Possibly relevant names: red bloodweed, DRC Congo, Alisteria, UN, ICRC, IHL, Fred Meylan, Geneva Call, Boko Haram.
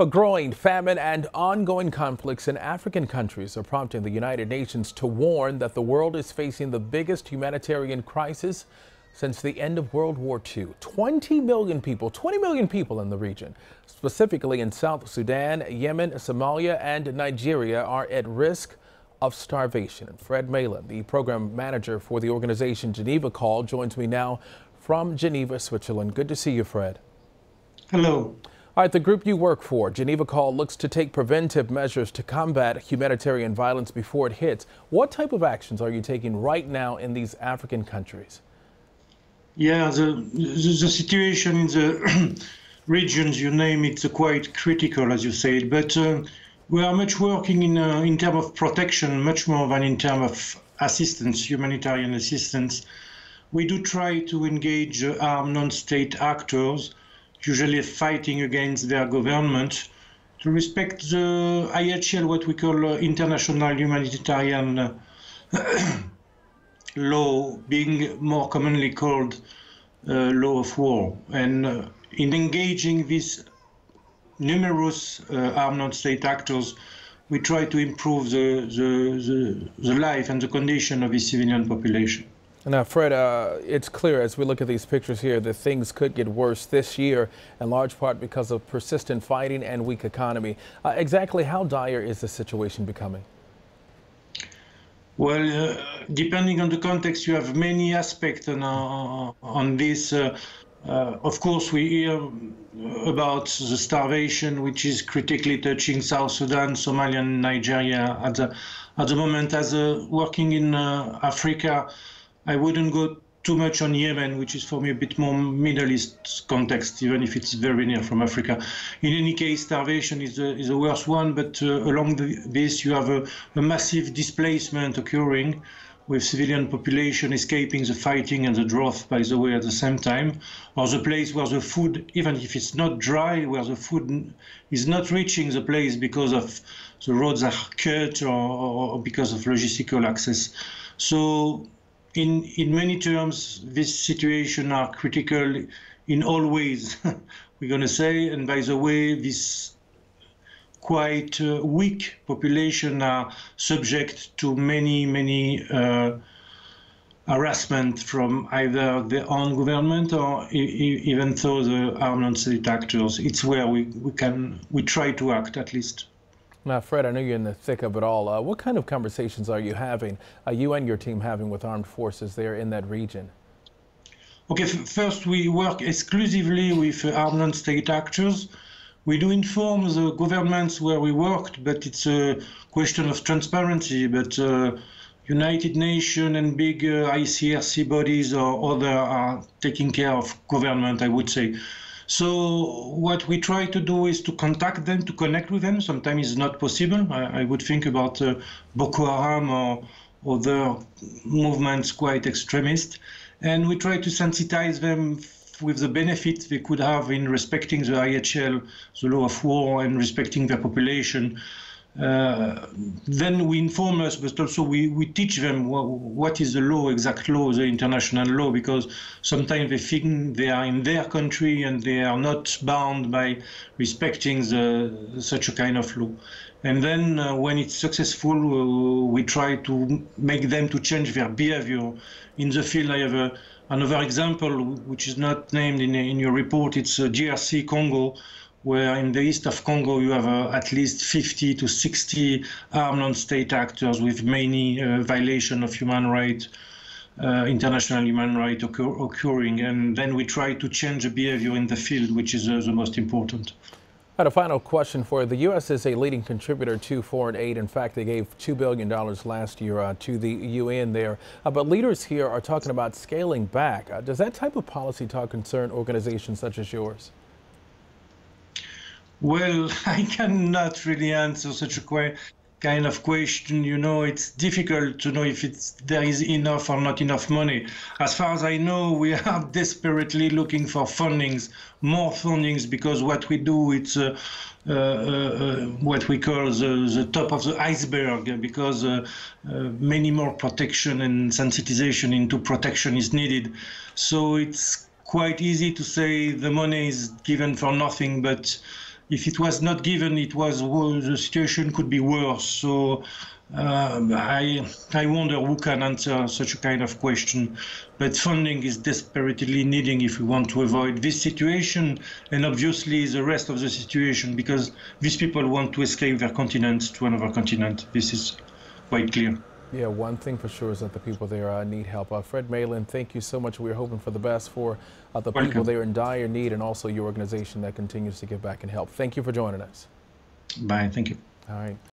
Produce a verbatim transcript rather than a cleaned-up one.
A growing famine and ongoing conflicts in African countries are prompting the United Nations to warn that the world is facing the biggest humanitarian crisis since the end of World War Two. twenty million people, twenty million people in the region, specifically in South Sudan, Yemen, Somalia, and Nigeria, are at risk of starvation. And Fred Meylan, the program manager for the organization Geneva Call, joins me now from Geneva, Switzerland. Good to see you, Fred. Hello. All right, the group you work for, Geneva Call, looks to take preventive measures to combat humanitarian violence before it hits. What type of actions are you taking right now in these African countries? Yeah, the, the situation in the regions you name, it's quite critical, as you said. But uh, we are much working in, uh, in terms of protection, much more than in terms of assistance, humanitarian assistance. We do try to engage uh, armed non-state actors, usually fighting against their government, to respect the I H L, what we call uh, international humanitarian uh, law, being more commonly called uh, law of war. And uh, in engaging these numerous uh, armed non-state actors, we try to improve the, the, the, the life and the condition of the civilian population. Now, Fred, uh, it's clear as we look at these pictures here that things could get worse this year, in large part because of persistent fighting and weak economy. Uh, exactly how dire is the situation becoming? Well, uh, depending on the context, you have many aspects on, uh, on this. Uh, uh, of course, we hear about the starvation, which is critically touching South Sudan, Somalia, and Nigeria at the, at the moment. As uh, working in uh, Africa, I wouldn't go too much on Yemen, which is for me a bit more Middle East context, even if it's very near from Africa. In any case, starvation is a, is a worse one, but uh, along the, this you have a, a massive displacement occurring, with civilian population escaping the fighting and the drought, by the way, at the same time, or the place where the food, even if it's not dry, where the food is not reaching the place because of the roads are cut or, or because of logistical access. So, In, in many terms, this situation are critical in all ways, we're going to say. And by the way, this quite uh, weak population are subject to many, many uh, harassment from either their own government or e even though the armed non-state actors. It's where we, we can, we try to act at least. Now, Fred, I know you're in the thick of it all. Uh, what kind of conversations are you having, uh, you and your team having with armed forces there in that region? Okay, first, we work exclusively with uh, armed non-state actors. We do inform the governments where we worked, but it's a question of transparency. But uh, United Nations and big uh, I C R C bodies or other are taking care of government, I would say. So what we try to do is to contact them, to connect with them. Sometimes it's not possible. I, I would think about uh, Boko Haram or other movements quite extremist. And we try to sensitize them with the benefits they could have in respecting the I H L, the law of war, and respecting their population. Uh, then we inform us, but also we, we teach them what, what is the law, exact law, the international law, because sometimes they think they are in their country and they are not bound by respecting the, such a kind of law. And then uh, when it's successful, uh, we try to make them to change their behavior. In the field, I have a, another example, which is not named in, in your report. It's uh, D R C Congo, where in the east of Congo you have uh, at least fifty to sixty armed non-state actors with many uh, violation of human rights, uh, international human rights occur occurring. And then we try to change the behavior in the field, which is uh, the most important. I had a final question for you. The U S is a leading contributor to foreign aid. In fact, they gave two billion dollars last year uh, to the U N there. Uh, but leaders here are talking about scaling back. Uh, does that type of policy talk concern organizations such as yours? Well, I cannot really answer such a kind of question. You know, it's difficult to know if it's, there is enough or not enough money. As far as I know, we are desperately looking for fundings, more fundings, because what we do, it's uh, uh, uh, what we call the, the top of the iceberg, because uh, uh, many more protection and sensitization into protection is needed. So it's quite easy to say the money is given for nothing, but if it was not given, it was the situation could be worse. So um, I I wonder who can answer such a kind of question. But funding is desperately needing if we want to avoid this situation, and obviously the rest of the situation, because these people want to escape their continent to another continent. This is quite clear. Yeah, one thing for sure is that the people there uh, need help. Uh, Fred Meylan, thank you so much. We're hoping for the best for uh, the Welcome. people there in dire need, and also your organization that continues to give back and help. Thank you for joining us. Bye. Thank you. All right.